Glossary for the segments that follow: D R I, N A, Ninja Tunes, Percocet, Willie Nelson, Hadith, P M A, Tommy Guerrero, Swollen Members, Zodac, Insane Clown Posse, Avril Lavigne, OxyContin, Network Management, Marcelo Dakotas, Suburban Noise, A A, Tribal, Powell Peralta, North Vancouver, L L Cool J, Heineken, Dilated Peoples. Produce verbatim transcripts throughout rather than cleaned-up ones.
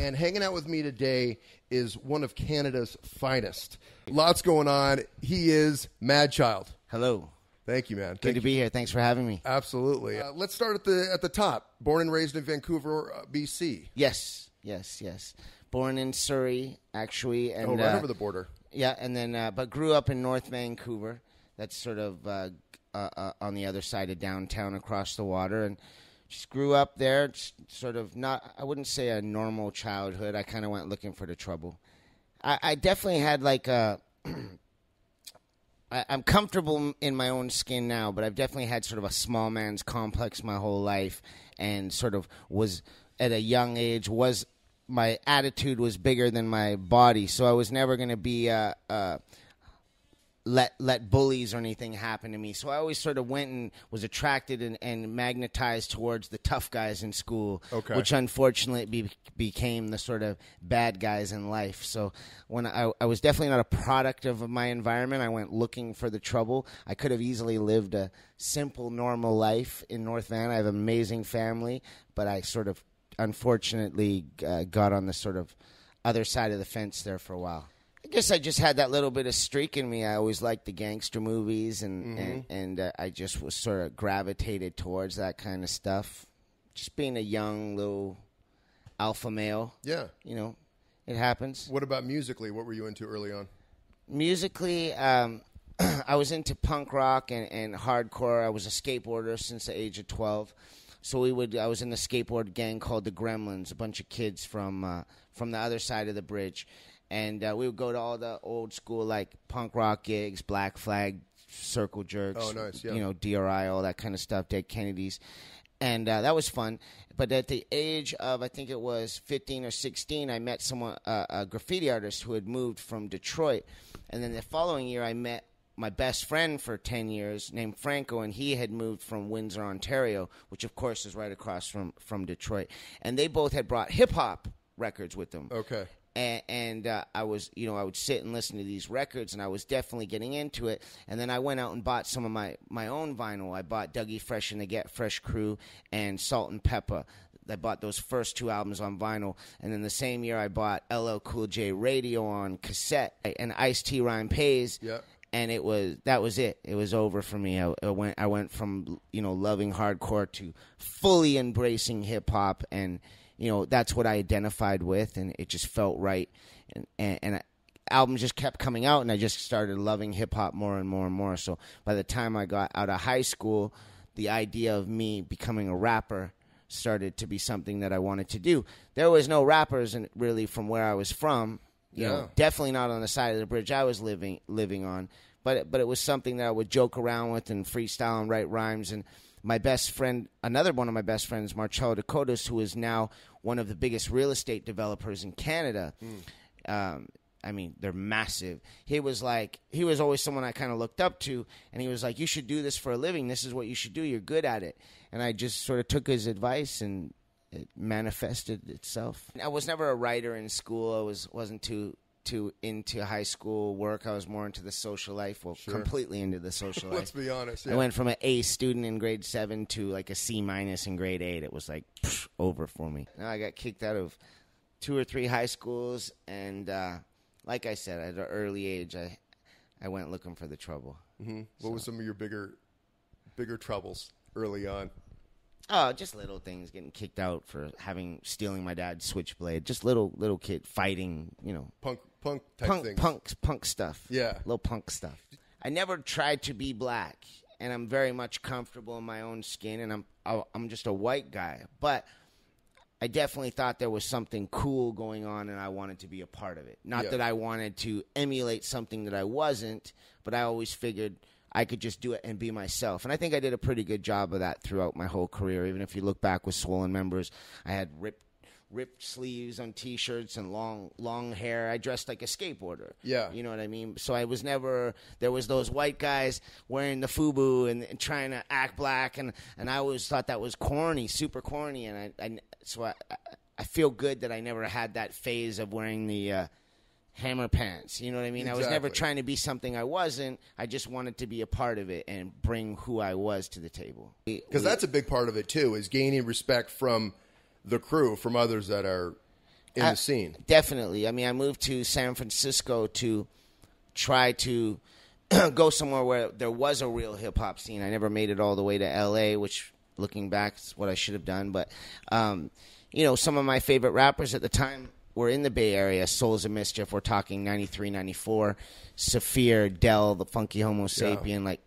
And hanging out with me today is one of Canada's finest. Lots going on. He is Madchild. Hello. Thank you, man. Thank Good to you. be here. Thanks for having me. Absolutely. Uh, let's start at the at the top. Born and raised in Vancouver, uh, B C. Yes, yes, yes. Born in Surrey, actually. And, oh, right uh, over the border. Yeah, and then uh, but grew up in North Vancouver. That's sort of uh, uh, uh, on the other side of downtown, across the water, and just grew up there. Just sort of not, I wouldn't say a normal childhood. I kind of went looking for the trouble. I, I definitely had like a. I, I'm comfortable in my own skin now, but I've definitely had sort of a small man's complex my whole life, and sort of was at a young age was. My attitude was bigger than my body, so I was never going to be uh, uh, let let bullies or anything happen to me. So I always sort of went and was attracted and, and magnetized towards the tough guys in school, okay. which unfortunately be, became the sort of bad guys in life. So when I, I was definitely not a product of my environment. I went looking for the trouble. I could have easily lived a simple, normal life in North Van. I have an amazing family, but I sort of unfortunately uh, got on the sort of other side of the fence there for a while. I guess I just had that little bit of streak in me. I always liked the gangster movies, and mm-hmm. and, and uh, I just was sort of gravitated towards that kind of stuff. Just being a young little alpha male. Yeah. You know, it happens. What about musically? What were you into early on? Musically, um, I was into punk rock and, and hardcore. I was a skateboarder since the age of twelve. So we would. I was in the skateboard gang called the Gremlins, a bunch of kids from uh, from the other side of the bridge, and uh, we would go to all the old school like punk rock gigs, Black Flag, Circle Jerks, oh, nice, yeah. you know, D R I, all that kind of stuff, Dead Kennedys, and uh, that was fun. But at the age of I think it was fifteen or sixteen, I met someone, uh, a graffiti artist who had moved from Detroit, and then the following year I met. My best friend for ten years named Franco, and he had moved from Windsor, Ontario, which of course is right across from, from Detroit. And they both had brought hip hop records with them. Okay. And, and uh, I was, you know, I would sit and listen to these records, and I was definitely getting into it. And then I went out and bought some of my, my own vinyl. I bought Dougie Fresh and the Get Fresh Crew and Salt and Pepper. I bought those first two albums on vinyl, and then the same year I bought L L Cool J Radio on cassette and Ice-T Rhyme Pays. Yeah. And it was that was it. It was over for me. I, I went I went from you know loving hardcore to fully embracing hip hop, and you know that's what I identified with, and it just felt right. And and, and I, albums just kept coming out, and I just started loving hip hop more and more and more. So by the time I got out of high school, the idea of me becoming a rapper started to be something that I wanted to do. There was no rappers, in, really, from where I was from. You yeah. know, definitely not on the side of the bridge I was living living on, but it, but it was something that I would joke around with and freestyle and write rhymes. And my best friend, another one of my best friends, Marcelo Dakotas, who is now one of the biggest real estate developers in Canada. Mm. Um, I mean, they're massive. He was like, he was always someone I kind of looked up to, and he was like, "You should do this for a living. This is what you should do. You're good at it." And I just sort of took his advice and. It manifested itself. I was never a writer in school. I was, wasn't too too into high school work. I was more into the social life. Well, sure. Completely into the social life. Let's be honest. Yeah. I went from an A student in grade seven to like a C minus in grade eight. It was like psh, over for me. Now I got kicked out of two or three high schools. And uh, like I said, at an early age, I, I went looking for the trouble. Mm-hmm. What so. were some of your bigger, bigger troubles early on? Oh, just little things, getting kicked out for having stealing my dad's switchblade. Just little little kid fighting, you know. Punk punk type punk, things. Punk punk stuff. Yeah. Little punk stuff. I never tried to be black, and I'm very much comfortable in my own skin, and I'm I'm just a white guy, but I definitely thought there was something cool going on, and I wanted to be a part of it. Not yeah. that I wanted to emulate something that I wasn't, but I always figured I could just do it and be myself. And I think I did a pretty good job of that throughout my whole career. Even if you look back with Swollen Members, I had ripped ripped sleeves on T-shirts and long long hair. I dressed like a skateboarder. Yeah. You know what I mean? So I was never – there was those white guys wearing the FUBU and, and trying to act black, and, and I always thought that was corny, super corny. And I, I so I, I feel good that I never had that phase of wearing the uh, – hammer pants, you know what I mean? Exactly. I was never trying to be something I wasn't. I just wanted to be a part of it and bring who I was to the table. Because that's a big part of it, too, is gaining respect from the crew, from others that are in I, the scene. Definitely. I mean, I moved to San Francisco to try to go somewhere where there was a real hip-hop scene. I never made it all the way to L A, which, looking back, is what I should have done. But, um, you know, some of my favorite rappers at the time were in the Bay Area. Souls of Mischief, we're talking ninety-three, ninety-four. Saphir, Del, the Funky Homo Sapien, yeah. like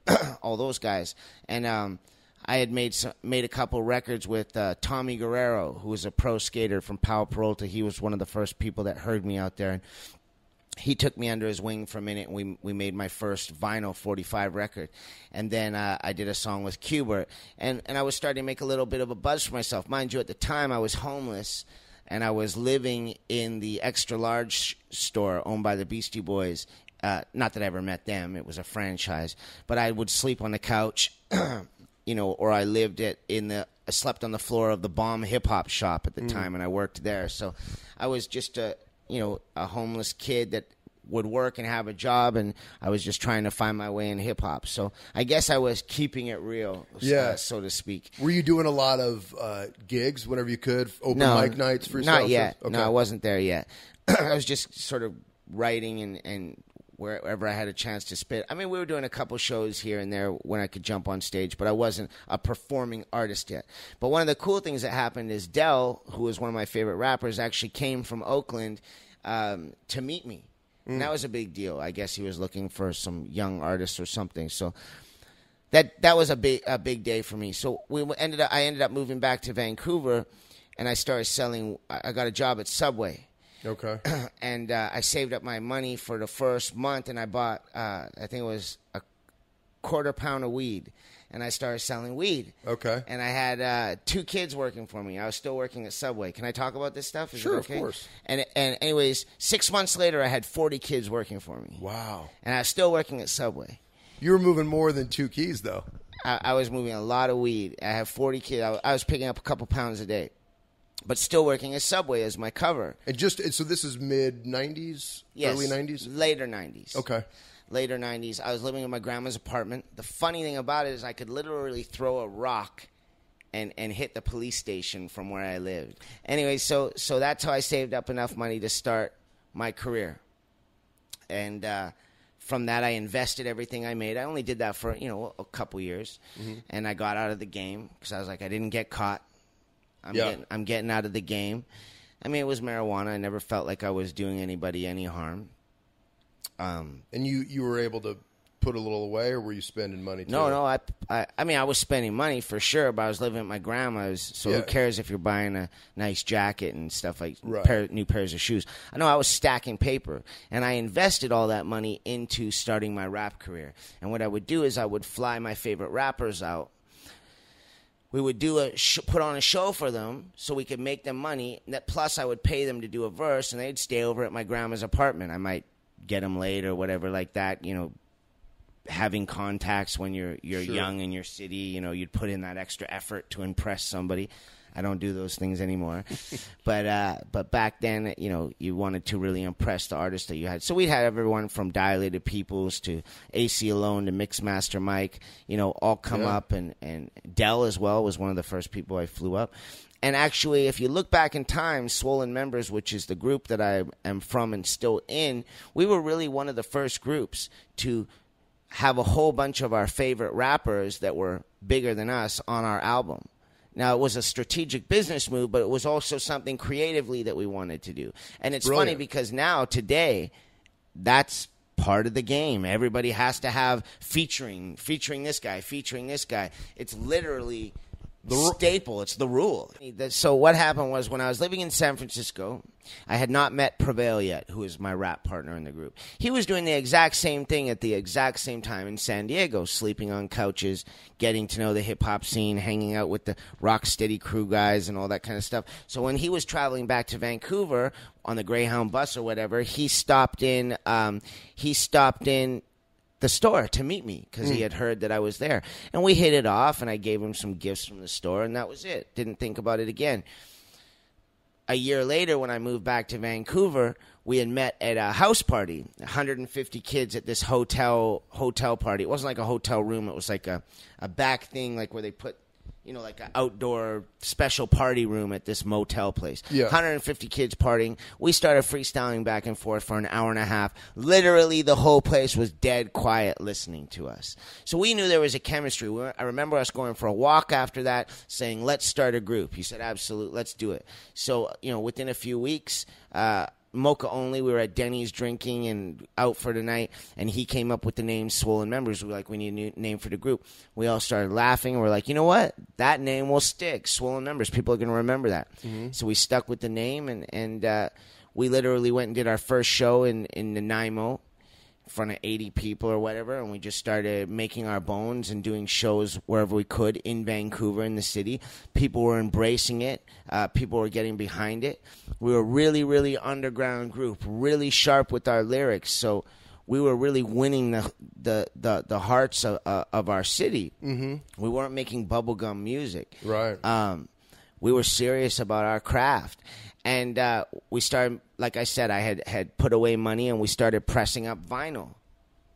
all those guys. And um, I had made some, made a couple records with uh, Tommy Guerrero, who was a pro skater from Powell Peralta. He was one of the first people that heard me out there. And he took me under his wing for a minute, and we, we made my first vinyl forty-five record. And then uh, I did a song with Cuba. And, and I was starting to make a little bit of a buzz for myself. Mind you, at the time, I was homeless, and I was living in the extra large store owned by the Beastie Boys. Uh, not that I ever met them. It was a franchise. But I would sleep on the couch, you know, or I lived at in the I slept on the floor of the Bomb Hip Hop Shop at the mm. time, and I worked there. So I was just a, you know, a homeless kid that would work and have a job, and I was just trying to find my way in hip hop. So I guess I was keeping it real, yeah. uh, so to speak. Were you doing a lot of uh, gigs whenever you could, open no, mic nights for yourself? Not yet. Okay. No, I wasn't there yet. I was just sort of writing and, and wherever I had a chance to spit. I mean, we were doing a couple shows here and there when I could jump on stage, but I wasn't a performing artist yet. But one of the cool things that happened is Del, who is one of my favorite rappers, actually came from Oakland um, to meet me. Mm. And that was a big deal. I guess he was looking for some young artists or something. So that that was a big a big day for me. So we ended up, I ended up moving back to Vancouver, and I started selling. I got a job at Subway. Okay. And uh, I saved up my money for the first month, and I bought uh, I think it was a quarter pound of weed, and I started selling weed. Okay. And I had uh, two kids working for me. I was still working at Subway. Can I talk about this stuff? Is sure, it okay? Of course. And and anyways, six months later, I had forty kids working for me. Wow. And I was still working at Subway. You were moving more than two keys, though. I, I was moving a lot of weed. I had forty kids. I, I was picking up a couple pounds a day. But still working at Subway as my cover. And just so this is mid nineties, yes, early nineties? Later nineties. Okay. Later nineties. I was living in my grandma's apartment. The funny thing about it is I could literally throw a rock and, and hit the police station from where I lived. Anyway, so so that's how I saved up enough money to start my career. And uh, from that, I invested everything I made. I only did that for, you know, a couple years. Mm-hmm. And I got out of the game because I was like, I didn't get caught. I'm, yeah. getting, I'm getting out of the game. I mean, it was marijuana. I never felt like I was doing anybody any harm. Um, and you, you were able to put a little away, or were you spending money too? No, no. I, I, I mean, I was spending money for sure, but I was living at my grandma's, so yeah. Who cares if you're buying a nice jacket and stuff like right. pair, new pairs of shoes? I know I was stacking paper, and I invested all that money into starting my rap career. And what I would do is I would fly my favorite rappers out. We would do a sh- put on a show for them so we could make them money. That plus, I would pay them to do a verse, and they'd stay over at my grandma's apartment. I might get them late or whatever like that. You know, having contacts when you're you're sure. young in your city, you know, you'd put in that extra effort to impress somebody. I don't do those things anymore, but uh, but back then, you know, you wanted to really impress the artist that you had. So we had everyone from Dilated Peoples to A C Alone to Mixmaster Mike, you know, all come yeah. up, and, and Del as well was one of the first people I flew up. And actually, if you look back in time, Swollen Members, which is the group that I am from and still in, we were really one of the first groups to have a whole bunch of our favorite rappers that were bigger than us on our album. Now, it was a strategic business move, but it was also something creatively that we wanted to do. And it's Brilliant. Funny because now, today, that's part of the game. Everybody has to have featuring, featuring this guy, featuring this guy. It's literally the ru- staple. It's the rule. So what happened was when I was living in San Francisco, I had not met Prevail yet, who is my rap partner in the group. He was doing the exact same thing at the exact same time in San Diego, sleeping on couches, getting to know the hip-hop scene, hanging out with the Rocksteady crew guys and all that kind of stuff. So when he was traveling back to Vancouver on the Greyhound bus or whatever, he stopped in um, he stopped in the store to meet me because mm. he had heard that I was there. And we hit it off, and I gave him some gifts from the store, and that was it. Didn't think about it again. A year later, when I moved back to Vancouver, we had met at a house party, one hundred fifty kids at this hotel hotel party. It wasn't like a hotel room. It was like a, a back thing, like where they put you know, like an outdoor special party room at this motel place. Yeah. one hundred fifty kids partying. We started freestyling back and forth for an hour and a half. Literally, the whole place was dead quiet listening to us. So we knew there was a chemistry. We were, I remember us going for a walk after that saying, let's start a group. He said, absolutely, let's do it. So, you know, within a few weeks, uh, Mocha only, we were at Denny's drinking and out for the night, and he came up with the name Swollen Members. We were like, we need a new name for the group. We all started laughing. We're like, you know what? That name will stick. Swollen Members. People are going to remember that. Mm-hmm. So we stuck with the name, and, and uh, we literally went and did our first show in, in Nanaimo in front of eighty people or whatever, and we just started making our bones and doing shows wherever we could in Vancouver, in the city. People were embracing it. Uh, people were getting behind it. We were a really, really underground group, really sharp with our lyrics. So we were really winning the the, the, the hearts of, uh, of our city. Mm-hmm. We weren't making bubblegum music. Right. Um, we were serious about our craft. And uh, we started, like I said, I had, had put away money, and we started pressing up vinyl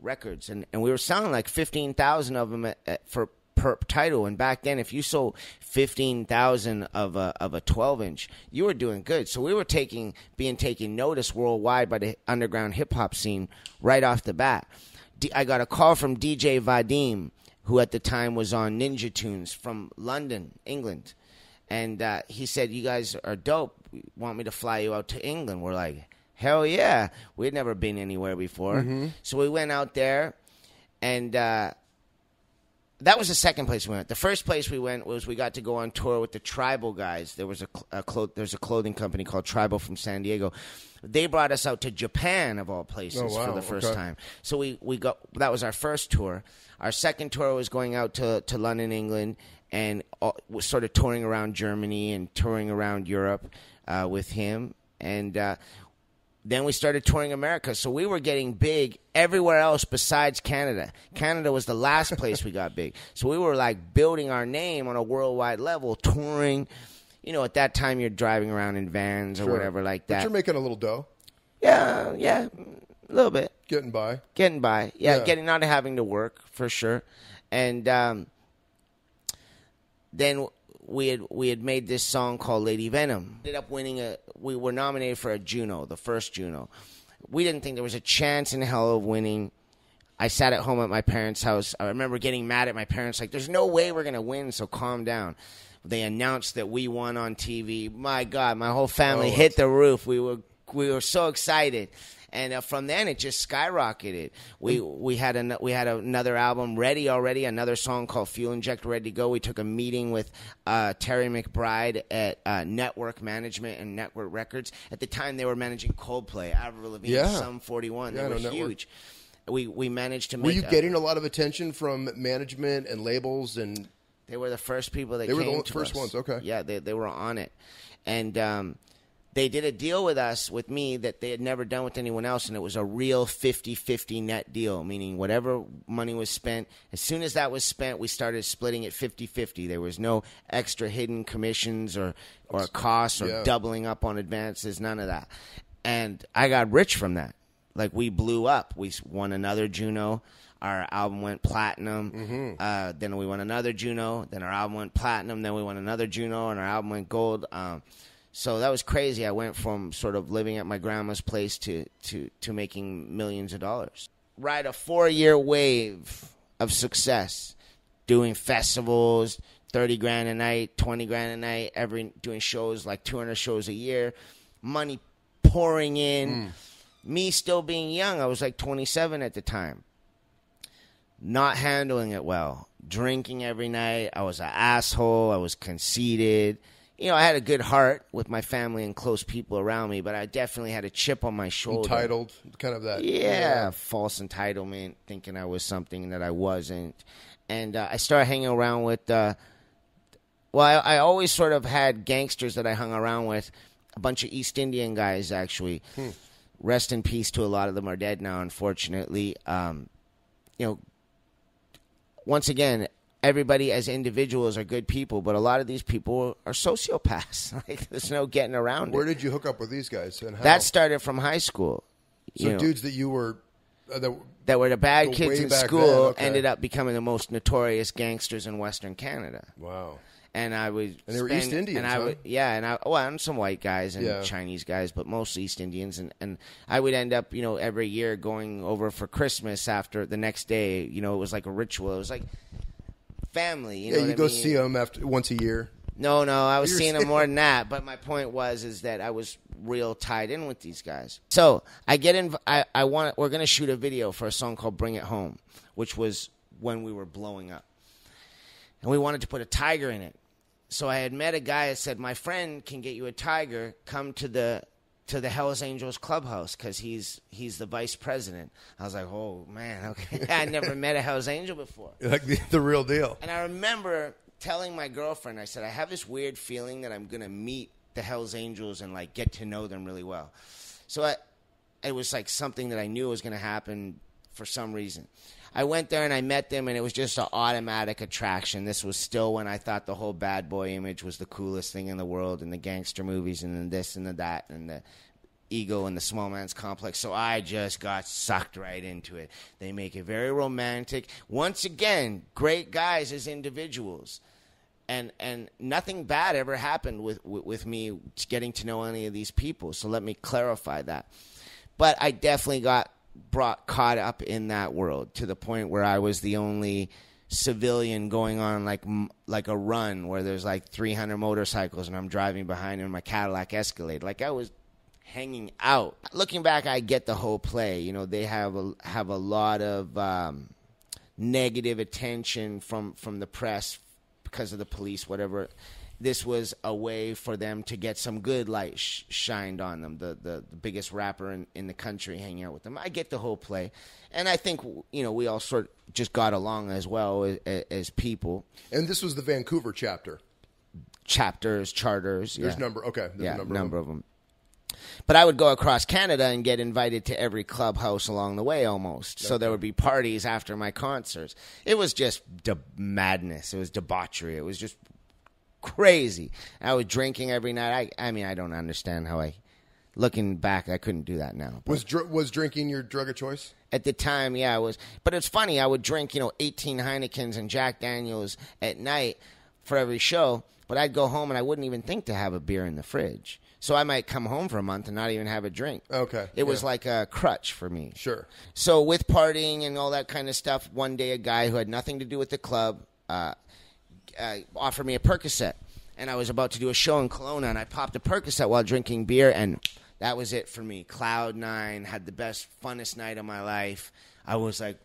records. And, and we were selling like fifteen thousand of them at, at, for per title. And back then, if you sold fifteen thousand of a of a twelve-inch, you were doing good. So we were taking being taken notice worldwide by the underground hip-hop scene right off the bat. D- I got a call from D J Vadim, who at the time was on Ninja Tunes from London, England. And uh, he said, you guys are dope. Want me to fly you out to England? We're like, hell yeah. We'd never been anywhere before. Mm-hmm. So we went out there, and uh, that was the second place we went. The first place we went was we got to go on tour with the Tribal guys. There was a, a, clo- there's a clothing company called Tribal from San Diego. They brought us out to Japan, of all places, oh, wow. for the first okay. time. So we, we got, that was our first tour. Our second tour was going out to, to London, England, and uh, was sort of touring around Germany and touring around Europe uh, with him. And uh, then we started touring America. So we were getting big everywhere else besides Canada. Canada was the last place we got big. So we were like building our name on a worldwide level, touring. You know, at that time you're driving around in vans or sure. whatever like that. But you're making a little dough. Yeah, yeah, a little bit. Getting by. Getting by. Yeah, yeah. Getting out of having to work for sure. And um then we had we had made this song called Lady Venom. Ended up winning a. We were nominated for a Juno, the first Juno. We didn't think there was a chance in hell of winning. I sat at home at my parents' house. I remember getting mad at my parents, like, "There's no way we're gonna win, so calm down." They announced that we won on T V. My God, my whole family oh, hit the roof. We were we were so excited. And uh, from then, it just skyrocketed. We we had an, we had another album ready already, another song called Fuel Inject, ready to go. We took a meeting with uh, Terry McBride at uh, Network Management and Network Records. At the time, they were managing Coldplay, Avril Lavigne, yeah. Sum forty-one. Yeah, they were no, huge. We, we managed to make... Were you getting a, a lot of attention from management and labels? And They were the first people that came to us. They were the first ones, okay. Yeah, they, they were on it. And... Um, They did a deal with us, with me, that they had never done with anyone else, and it was a real fifty-fifty net deal, meaning whatever money was spent, as soon as that was spent, we started splitting it fifty-fifty. There was no extra hidden commissions or, or costs or yeah. doubling up on advances, none of that. And I got rich from that. Like, we blew up. We won another Juno. Our album went platinum. Mm-hmm. Uh, then we won another Juno. Then our album went platinum. Then we won another Juno, and our album went gold. Um So that was crazy. I went from sort of living at my grandma's place to, to, to making millions of dollars. Ride a four-year wave of success, doing festivals, thirty grand a night, twenty grand a night, every doing shows like two hundred shows a year, money pouring in. Mm. Me still being young, I was like twenty-seven at the time. Not handling it well, drinking every night. I was an asshole. I was conceited. You know, I had a good heart with my family and close people around me, but I definitely had a chip on my shoulder. Entitled, kind of that. Yeah, yeah. False entitlement, thinking I was something that I wasn't. And uh, I started hanging around with, uh, well, I, I always sort of had gangsters that I hung around with, a bunch of East Indian guys, actually. Hmm. Rest in peace to a lot of them, are dead now, unfortunately. Um, you know, once again... Everybody as individuals are good people, but a lot of these people are sociopaths. Like, there's no getting around Where it. Where did you hook up with these guys? And how? That started from high school. So you dudes know, that you were... Uh, that, that were the bad kids in school okay. ended up becoming the most notorious gangsters in Western Canada. Wow. And I would and they were spend, East Indians, and I huh? would, yeah, and I well, and some white guys and yeah. Chinese guys, but mostly East Indians, and, and I would end up, you know, every year going over for Christmas after the next day. You know, it was like a ritual. It was like family. You yeah, know you what go I mean? see them after once a year. No, no, I was You're seeing them more than that. But my point was is that I was real tied in with these guys. So I get in. I, I want. We're gonna shoot a video for a song called "Bring It Home," which was when we were blowing up, and we wanted to put a tiger in it. So I had met a guy that said, my friend can get you a tiger. Come to the to the Hell's Angels clubhouse because he's he's the vice president. I was like, oh, man, okay. I never met a Hell's Angel before. Like the, the real deal. And I remember telling my girlfriend, I said, I have this weird feeling that I'm going to meet the Hell's Angels and, like, get to know them really well. So I, it was, like, something that I knew was going to happen for some reason. I went there and I met them, and it was just an automatic attraction. This was still when I thought the whole bad boy image was the coolest thing in the world, and the gangster movies and the this and the that and the ego and the small man's complex. So I just got sucked right into it. They make it very romantic. Once again, great guys as individuals. And and nothing bad ever happened with, with, with me getting to know any of these people. So let me clarify that. But I definitely got brought caught up in that world to the point where I was the only civilian going on like like a run where there's like three hundred motorcycles and I'm driving behind in my Cadillac Escalade. Like I was hanging out. Looking back, I get the whole play. You know, they have a, have a lot of um, negative attention from, from the press because of the police, whatever. This was a way for them to get some good light sh- shined on them, the, the, the biggest rapper in, in the country hanging out with them. I get the whole play. And I think, you know, we all sort of just got along as well as, as people. And this was the Vancouver chapter? Chapters, charters. There's yeah. number, okay. There's yeah, a number, number of them. them. But I would go across Canada and get invited to every clubhouse along the way almost. That's so there would be parties after my concerts. It was just de- madness. It was debauchery. It was just crazy. I was drinking every night. I, I mean, I don't understand how I, looking back, I couldn't do that now. Was dr- was drinking your drug of choice? At the time, yeah, I was. But it's funny. I would drink, you know, eighteen Heinekens and Jack Daniels at night for every show. But I'd go home and I wouldn't even think to have a beer in the fridge. So I might come home for a month and not even have a drink. Okay. It yeah. was like a crutch for me. Sure. So with partying and all that kind of stuff, one day a guy who had nothing to do with the club, uh, Uh, offered me a Percocet, and I was about to do a show in Kelowna, and I popped a Percocet while drinking beer, and that was it for me. Cloud nine, had the best, funnest night of my life. I was like,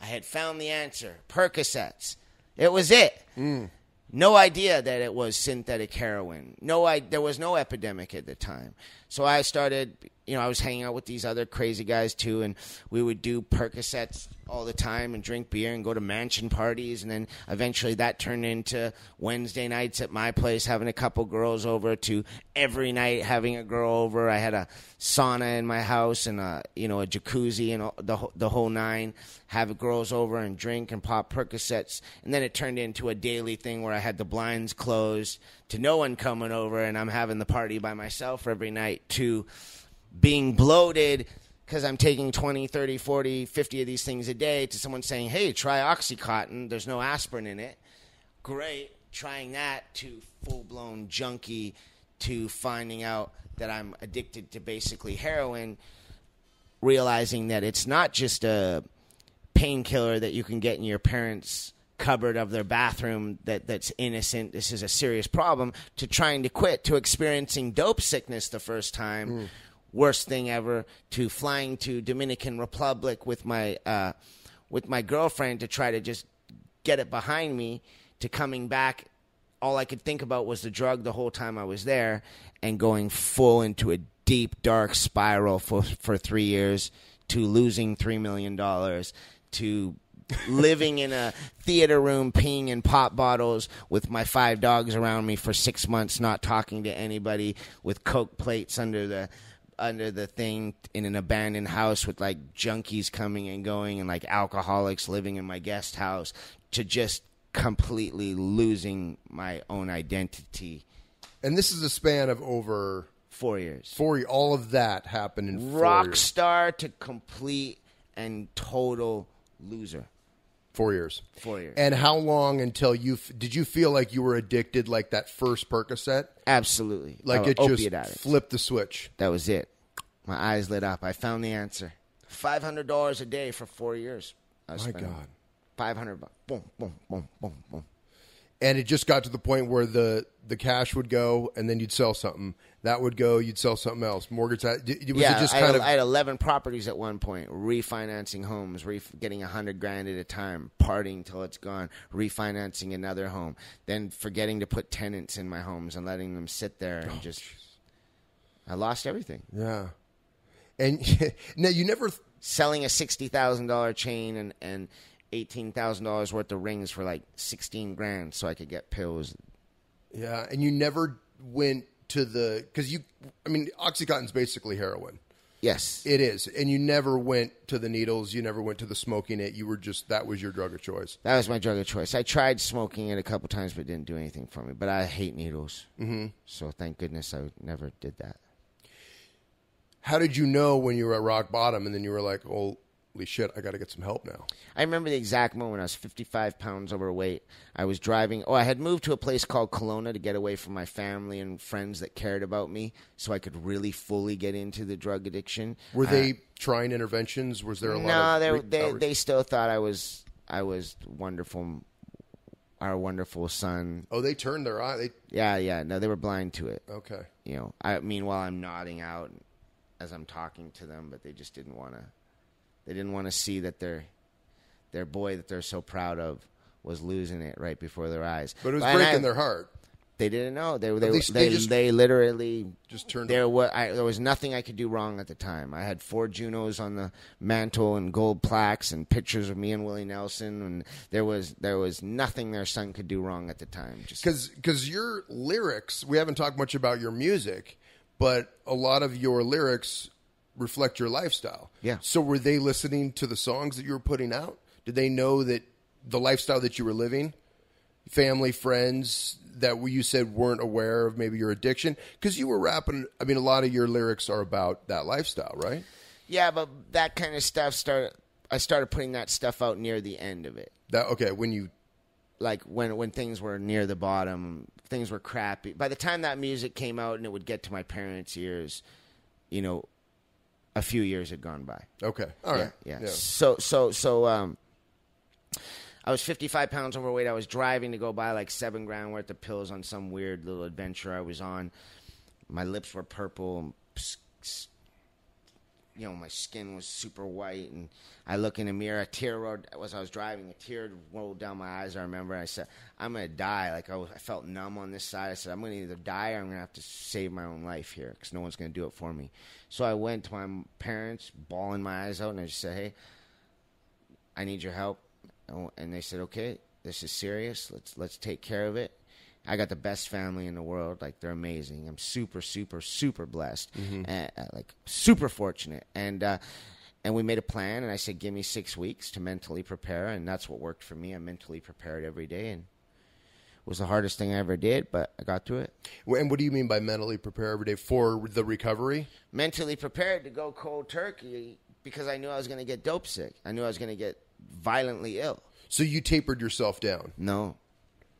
I had found the answer. Percocets. It was it. Mm. No idea that it was synthetic heroin. No, I, there was no epidemic at the time. So I started, you know, I was hanging out with these other crazy guys too, and we would do Percocets all the time and drink beer and go to mansion parties. And then eventually that turned into Wednesday nights at my place, having a couple girls over, to every night having a girl over. I had a sauna in my house and a, you know, a jacuzzi and the, the whole nine, have girls over and drink and pop Percocets. And then it turned into a daily thing where I had the blinds closed to no one coming over, and I'm having the party by myself every night, to being bloated because I'm taking twenty, thirty, forty, fifty of these things a day, to someone saying, hey, try Oxycontin. There's no aspirin in it. Great. Trying that, to full-blown junkie, to finding out that I'm addicted to basically heroin, realizing that it's not just a painkiller that you can get in your parents' cupboard of their bathroom that, that's innocent. This is a serious problem. To trying to quit, to experiencing dope sickness the first time. Mm. Worst thing ever, to flying to Dominican Republic with my uh, with my girlfriend to try to just get it behind me, to coming back. All I could think about was the drug the whole time I was there, and going full into a deep, dark spiral for, for three years, to losing three million dollars, to living in a theater room, peeing in pop bottles with my five dogs around me for six months, not talking to anybody, with Coke plates under the... under the thing, in an abandoned house with like junkies coming and going and like alcoholics living in my guest house, to just completely losing my own identity. And this is a span of over four years. Four, all of that happened in four years. Rock star to complete and total loser. Four years. Four years. And how long until you... F- did you feel like you were addicted like that first Percocet? Absolutely. Like it just addict. Flipped the switch. That was it. My eyes lit up. I found the answer. five hundred dollars a day for four years. I My God. five hundred bucks. Boom, boom, boom, boom, boom. And it just got to the point where the, the cash would go, and then you'd sell something. That would go, you'd sell something else. Mortgage, was yeah, it just kind I, had, of... I had eleven properties at one point, refinancing homes, ref, getting one hundred grand at a time, partying till it's gone, refinancing another home, then forgetting to put tenants in my homes and letting them sit there. And oh, just, geez. I lost everything. Yeah. And now you never... Th- Selling a sixty thousand dollars chain and... and eighteen thousand dollars worth of rings for like sixteen grand so I could get pills. Yeah. And you never went to the, cause you, I mean, OxyContin's basically heroin. Yes, it is. And you never went to the needles. You never went to the smoking it. You were just, that was your drug of choice. That was my drug of choice. I tried smoking it a couple times, but it didn't do anything for me, but I hate needles. Mm-hmm. So thank goodness I never did that. How did you know when you were at rock bottom and then you were like, oh, holy shit, I got to get some help now. I remember the exact moment. I was fifty-five pounds overweight. I was driving. Oh, I had moved to a place called Kelowna to get away from my family and friends that cared about me so I could really fully get into the drug addiction. Were uh, they trying interventions? Was there a no, lot of... No, they, they still thought I was I was wonderful, our wonderful son. Oh, they turned their eye. They... Yeah, yeah. No, they were blind to it. Okay. You know, I meanwhile, I'm nodding out as I'm talking to them, but they just didn't want to... They didn't want to see that their their boy that they're so proud of was losing it right before their eyes. But it was and breaking I, their heart. They didn't know. They they they, they, just, they literally just turned. There was I, there was nothing I could do wrong at the time. I had four Junos on the mantle and gold plaques and pictures of me and Willie Nelson, and there was there was nothing their son could do wrong at the time. Because because your lyrics, we haven't talked much about your music, but a lot of your lyrics reflect your lifestyle. Yeah. So were they listening to the songs that you were putting out? Did they know that the lifestyle that you were living, family, friends that you said weren't aware of maybe your addiction? Because you were rapping. I mean, a lot of your lyrics are about that lifestyle, right? Yeah, but that kind of stuff started. I started putting that stuff out near the end of it. That okay when you. Like when, when things were near the bottom, things were crappy. By the time that music came out and it would get to my parents' ears, you know. A few years had gone by. Okay. All right. Yeah. yeah. yeah. So, so, so, um, I was fifty-five pounds overweight. I was driving to go buy like seven grand worth of pills on some weird little adventure I was on. My lips were purple. And, you know, my skin was super white. And I look in the mirror, a tear rolled, as I was driving, a tear rolled down my eyes. I remember I said, I'm going to die. Like I, was, I felt numb on this side. I said, I'm going to either die or I'm going to have to save my own life here because no one's going to do it for me. So I went to my parents, bawling my eyes out, and I just said, hey, I need your help. And they said, okay, this is serious. Let's let's take care of it. I got the best family in the world. Like, they're amazing. I'm super, super, super blessed. Mm-hmm. And, like, super fortunate. And uh, and we made a plan, and I said, give me six weeks to mentally prepare, and that's what worked for me. I mentally prepared every day, and it was the hardest thing I ever did, but I got through it. And what do you mean by mentally prepare every day for the recovery? Mentally prepared to go cold turkey because I knew I was going to get dope sick. I knew I was going to get violently ill. So you tapered yourself down? No.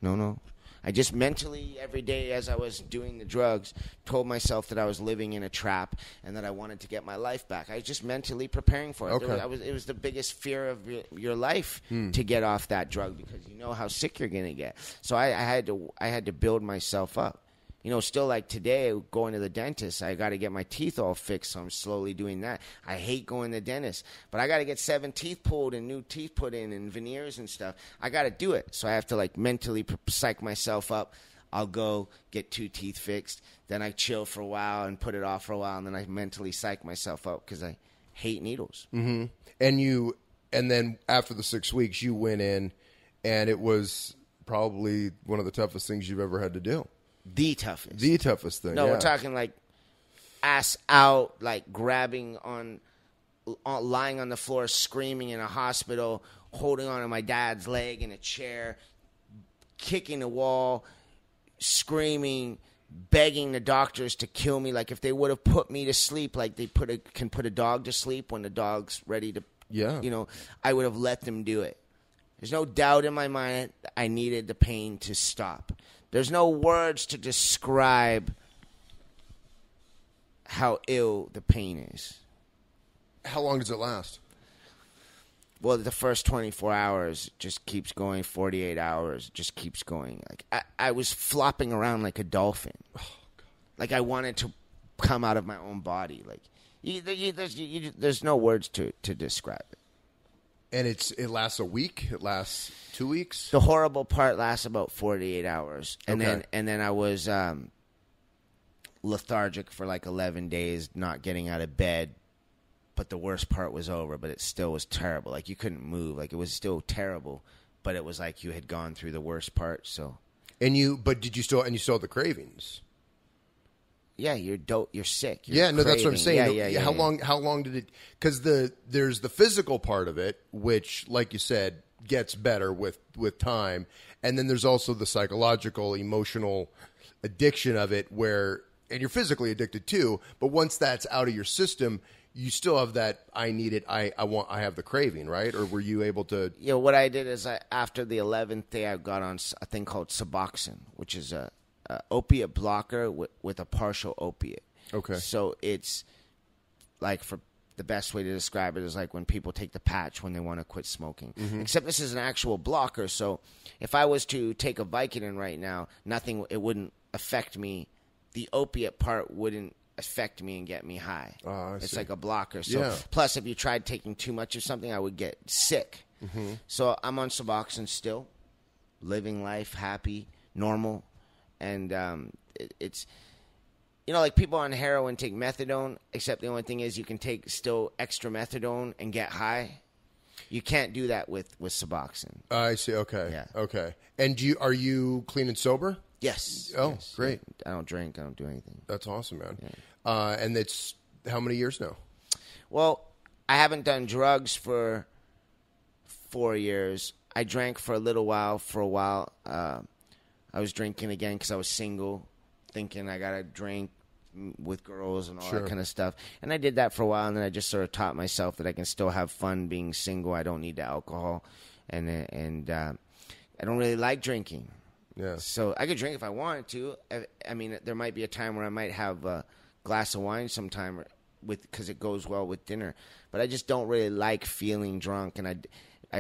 No, no. I just mentally every day as I was doing the drugs told myself that I was living in a trap and that I wanted to get my life back. I was just mentally preparing for it. Okay. There was, I was, it was the biggest fear of your, your life hmm. to get off that drug because you know how sick you're going to get. So I, I had to I had to build myself up. You know, still like today, going to the dentist, I got to get my teeth all fixed, so I'm slowly doing that. I hate going to the dentist, but I got to get seven teeth pulled and new teeth put in and veneers and stuff. I got to do it, so I have to like mentally psych myself up. I'll go get two teeth fixed, then I chill for a while and put it off for a while, and then I mentally psych myself up because I hate needles. Mm-hmm. And you, and then after the six weeks, you went in, and it was probably one of the toughest things you've ever had to do. The toughest. The toughest thing. No, yeah. We're talking like ass out, like grabbing on, on, lying on the floor, screaming in a hospital, holding onto my dad's leg in a chair, kicking the wall, screaming, begging the doctors to kill me. Like if they would have put me to sleep, like they put a, can put a dog to sleep when the dog's ready to, yeah. you know, I would have let them do it. There's no doubt in my mind that I needed the pain to stop. There's no words to describe how ill the pain is. How long does it last? Well, the first twenty-four hours just keeps going, forty-eight hours just keeps going. Like I, I was flopping around like a dolphin. Oh, God. Like I wanted to come out of my own body. Like you, you, there's, you, there's no words to, to describe it. And it's it lasts a week. It lasts two weeks. The horrible part lasts about forty-eight hours, and okay. then and then I was um, lethargic for like eleven days, not getting out of bed. But the worst part was over. But it still was terrible. Like you couldn't move. Like it was still terrible. But it was like you had gone through the worst part. So, and you but did you still and you still had the cravings? Yeah, you're dope. You're sick. You're yeah, no, craving. That's what I'm saying. Yeah, yeah, yeah, how yeah, long? Yeah. How long did it? Because the there's the physical part of it, which, like you said, gets better with with time, and then there's also the psychological, emotional addiction of it, where and you're physically addicted too. But once that's out of your system, you still have that. I need it. I I want. I have the craving, right? Or were you able to? Yeah, you know, what I did is I, after the eleventh day, I got on a thing called Suboxone, which is a Uh, opiate blocker with, with a partial opiate. Okay. So it's like for the best way to describe it is like when people take the patch when they want to quit smoking. Mm-hmm. Except this is an actual blocker. So if I was to take a Vicodin right now, nothing it wouldn't affect me. The opiate part wouldn't affect me and get me high. Oh, I it's see. Like a blocker. So yeah. Plus, if you tried taking too much of something, I would get sick. Mm-hmm. So I'm on Suboxone still, living life happy, normal. And um, it, it's, you know, like people on heroin take methadone, except the only thing is you can take still extra methadone and get high. You can't do that with, with Suboxone. Uh, I see. Okay. Yeah. Okay. And do you, are you clean and sober? Yes. Oh, yes. Great. I don't drink. I don't do anything. That's awesome, man. Yeah. Uh, and it's how many years now? Well, I haven't done drugs for four years. I drank for a little while, for a while, um. Uh, I was drinking again because I was single, thinking I got to drink with girls and all sure. that kind of stuff. And I did that for a while, and then I just sort of taught myself that I can still have fun being single. I don't need the alcohol, and and uh, I don't really like drinking. Yeah. So I could drink if I wanted to. I, I mean, there might be a time where I might have a glass of wine sometime with because it goes well with dinner. But I just don't really like feeling drunk, and I,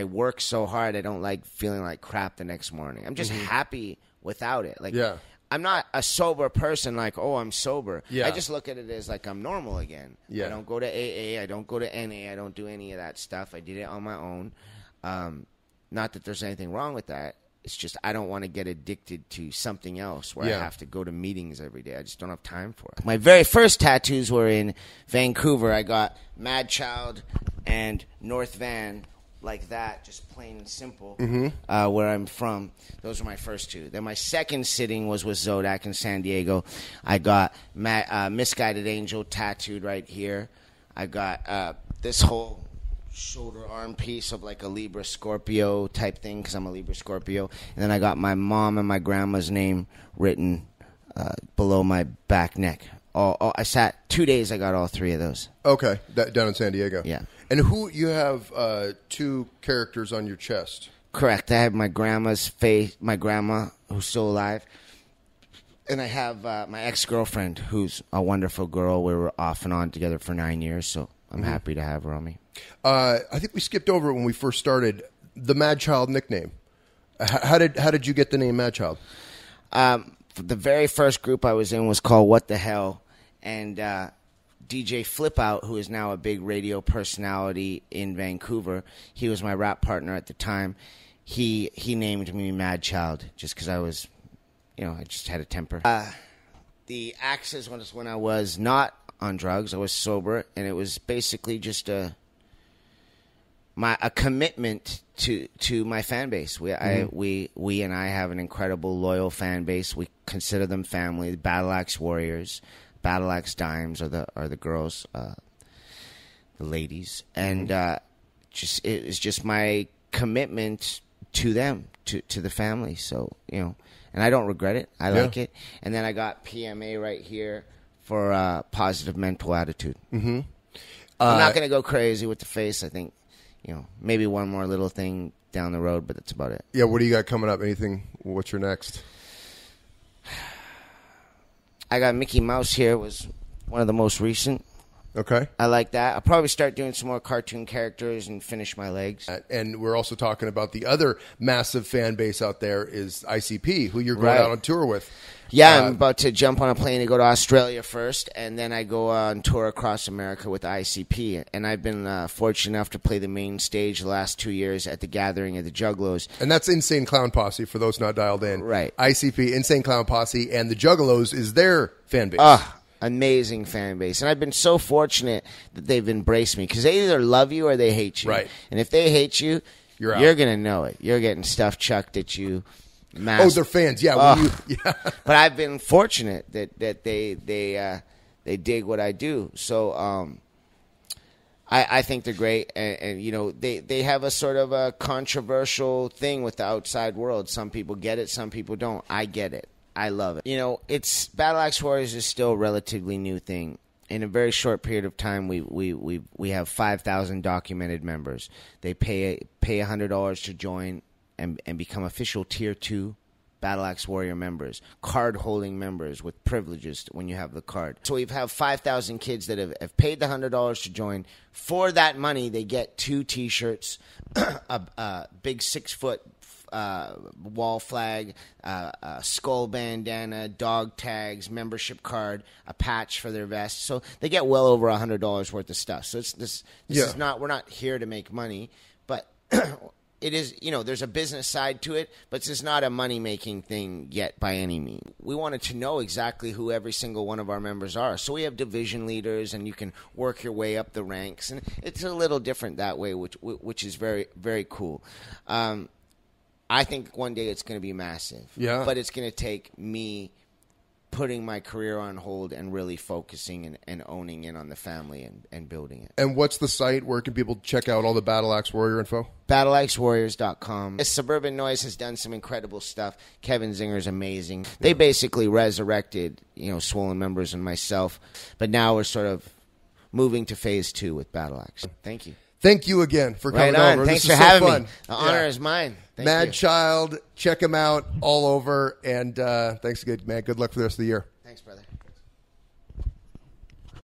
I work so hard I don't like feeling like crap the next morning. I'm just mm-hmm. happy without it. Like yeah. I'm not a sober person like, oh, I'm sober. Yeah. I just look at it as like I'm normal again. Yeah. I don't go to A A. I don't go to N A. I don't do any of that stuff. I did it on my own. Um, not that there's anything wrong with that. It's just I don't want to get addicted to something else where yeah. I have to go to meetings every day. I just don't have time for it. My very first tattoos were in Vancouver. I got Madchild and North Van. Like that, just plain and simple, mm-hmm. uh, where I'm from. Those were my first two. Then my second sitting was with Zodac in San Diego. I got Ma- uh, Misguided Angel tattooed right here. I got uh, this whole shoulder arm piece of like a Libra Scorpio type thing because I'm a Libra Scorpio. And then I got my mom and my grandma's name written uh, below my back neck. All, all, I sat two days. I got all three of those. Okay, that, down in San Diego. Yeah. And who you have uh, two characters on your chest? Correct. I have my grandma's face, my grandma who's still alive, and I have uh, my ex-girlfriend who's a wonderful girl. We were off and on together for nine years, so I'm mm-hmm. happy to have her on me. Uh, I think we skipped over it when we first started the Madchild nickname. How did how did you get the name Madchild? Um, the very first group I was in was called What the Hell, and uh, D J Flipout, who is now a big radio personality in Vancouver, he was my rap partner at the time. He he named me Madchild just because I was, you know, I just had a temper. Uh, the Axes was when I was not on drugs. I was sober, and it was basically just a my a commitment to to my fan base. We mm-hmm. I we we and I have an incredible loyal fan base. We consider them family. The Battle Axe Warriors. Battle Axe Dimes are the are the girls, uh, the ladies, and uh, just it is just my commitment to them, to, to the family. So you know, and I don't regret it. I yeah. like it. And then I got P M A right here for uh, positive mental attitude. Mm-hmm. Uh, I'm not gonna go crazy with the face. I think you know maybe one more little thing down the road, but that's about it. Yeah, what do you got coming up? Anything? What's your next? I got Mickey Mouse here. It was one of the most recent. Okay. I like that. I'll probably start doing some more cartoon characters and finish my legs. And we're also talking about the other massive fan base out there is I C P, who you're going right. out on tour with. Yeah, uh, I'm about to jump on a plane and go to Australia first, and then I go on tour across America with I C P. And I've been uh, fortunate enough to play the main stage the last two years at the Gathering of the Juggalos. And that's Insane Clown Posse, for those not dialed in. Right. I C P, Insane Clown Posse, and the Juggalos is their fan base. Uh, Amazing fan base. And I've been so fortunate that they've embraced me, because they either love you or they hate you. Right. And if they hate you, you're, you're going to know it. You're getting stuff chucked at you. Mass- oh, they're fans. Yeah. Oh. When you, yeah. But I've been fortunate that, that they they uh, they dig what I do. So um, I, I think they're great. And, and, you know, they, they have a sort of a controversial thing with the outside world. Some people get it. Some people don't. I get it. I love it. You know, it's Battle Axe Warriors is still a relatively new thing. In a very short period of time, we we we, we have five thousand documented members. They pay pay one hundred dollars to join and, and become official Tier two Battle Axe Warrior members, card-holding members with privileges when you have the card. So we have five thousand kids that have, have paid the one hundred dollars to join. For that money, they get two T-shirts, a, a big six-foot Uh, wall flag, uh, uh, skull bandana, dog tags, membership card, a patch for their vest. So they get well over a hundred dollars worth of stuff. So it's this. This yeah. is not. We're not here to make money, but it is. You know, there's a business side to it, but it's just not a money making thing yet by any means. We wanted to know exactly who every single one of our members are. So we have division leaders, and you can work your way up the ranks, and it's a little different that way, which which is very very cool. Um, I think one day it's going to be massive. Yeah. But it's going to take me putting my career on hold and really focusing and, and owning in on the family and, and building it. And what's the site? Where can people check out all the Battle Axe Warrior info? Battle axe warriors dot com. Suburban Noise has done some incredible stuff. Kevin Zinger is amazing. They yeah. basically resurrected, you know, Swollen Members and myself. But now we're sort of moving to phase two with Battle Axe. Thank you. Thank you again for coming right on. over. Thanks this for is having so fun. me. The honor yeah. is mine. Thank Madchild, check him out all over. And uh, thanks again, man. Good luck for the rest of the year. Thanks, brother.